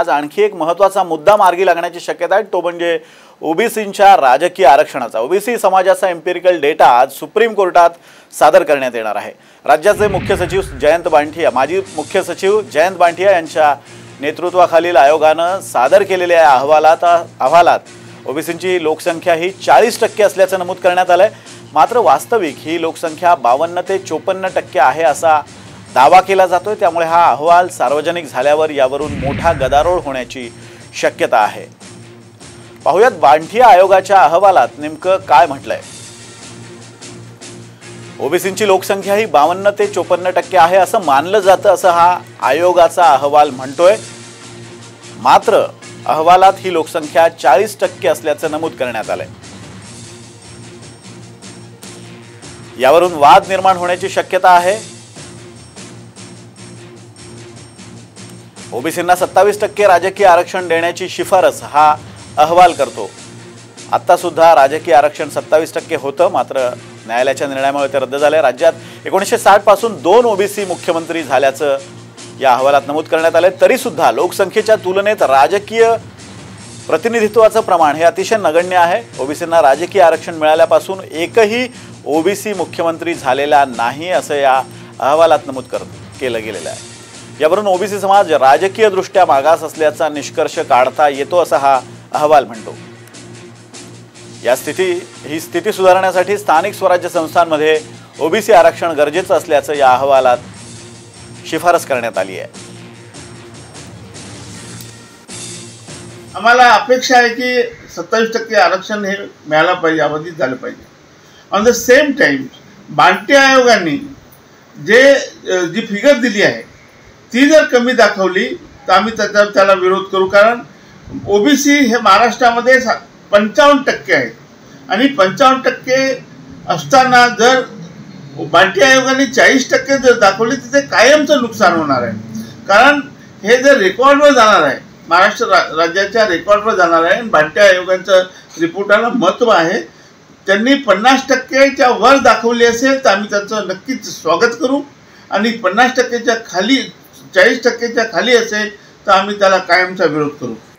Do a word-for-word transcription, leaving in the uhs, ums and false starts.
आज आणखी एक महत्त्वाचा मुद्दा मार्गी लागण्याची शक्यता आहे, तो म्हणजे ओबीसींच्या राजकीय आरक्षणाचा। ओबीसी समाजाचा एम्पिरिकल डेटा आज सुप्रीम कोर्टात सादर करण्यात येणार आहे। राज्याचे मुख्य सचिव जयंत बांठिया, माजी मुख्य सचिव जयंत बांठिया यांच्या नेतृत्वाखालील आयोगानं सादर केलेल्या अहवालात अहवालात ओबीसींची लोकसंख्या ही चाळीस टक्के असल्याचं नमूद करण्यात आलंय। मात्र वास्तविक ही लोकसंख्या बावन्न ते चौपन्न टक्के आहे असा दावा केला जातोय। त्यामुळे हा अहवाल सार्वजनिक झाल्यावर यावरून मोठा गदारोळ होण्याची शक्यता आहे। पाहुयात बांठिया आयोगाच्या अहवालात नेमकं काय म्हटलंय। ओबीसींची लोकसंख्या ही बावन्न ते चौपन्न टक्के आहे असं मानलं जातं, असं हा आयोगाचा अहवाल म्हणतोय। मात्र अहवालात ही लोकसंख्या चाळीस टक्के असल्याचं नमूद करण्यात आलंय। यावरून वाद निर्माण होण्याची शक्यता आहे। ओबीसींना सत्तावीस टक्के राजकीय आरक्षण देण्याची शिफारस हा अहवाल करतो। आत्तासुद्धा राजकीय आरक्षण सत्तावीस टक्के होतं, मात्र न्यायालयाच्या निर्णयामुळे ते रद्द झाले। राज्यात एकोणीसशे साठपासून दोन ओबीसी मुख्यमंत्री झाल्याचं या अहवालात नमूद करण्यात आले। तरीसुद्धा लोकसंख्येच्या तुलनेत राजकीय प्रतिनिधित्वाचं प्रमाण हे अतिशय नगण्य आहे। ओबीसींना राजकीय आरक्षण मिळाल्यापासून एकही ओबीसी मुख्यमंत्री झालेला नाही असं या अहवालात नमूद केलं गेलेलं आहे। यावरून ओबीसी समाज राजकीय दृष्ट्या मागास असल्याचा निष्कर्ष काढता येतो, असा हा अहवाल म्हणतो। या स्थिती ही स्थिती सुधारण्यासाठी स्थानिक स्वराज्य संस्थांमध्ये ओबीसी आरक्षण गरजेचं असल्याचं या अहवालात शिफारस करण्यात आली आहे। आम्हाला अपेक्षा आहे की सत्तावीस टक्के आरक्षण हे मिळालं पाहिजे, अबाधित झालं पाहिजे। On the same time Banthia आयोगाने जे जी फिगर दिली आहे ती जर कमी दाखवली तर आम्ही त्याचा त्याला विरोध करू। कारण ओबीसी हे महाराष्ट्रामध्ये सा पंचावन्न टक्के आहेत आणि पंचावन्न टक्के असताना जर बांठिया आयोगाने चाळीस टक्के जर दाखवली तर ते कायमचं नुकसान होणार आहे। कारण हे जर रेकॉर्डवर जाणार आहे, महाराष्ट्र रा राज्याच्या रेकॉर्डवर जाणार आहे। बांठिया आयोगांचं रिपोर्टाला महत्त्व आहे। त्यांनी पन्नास टक्केच्या वर दाखवली असेल तर आम्ही त्यांचं नक्कीच स्वागत करू आणि पन्नास टक्केच्या खाली चाळीस टक्केच्या खाली असेल तर आम्ही त्याला कायमचा विरोध करू।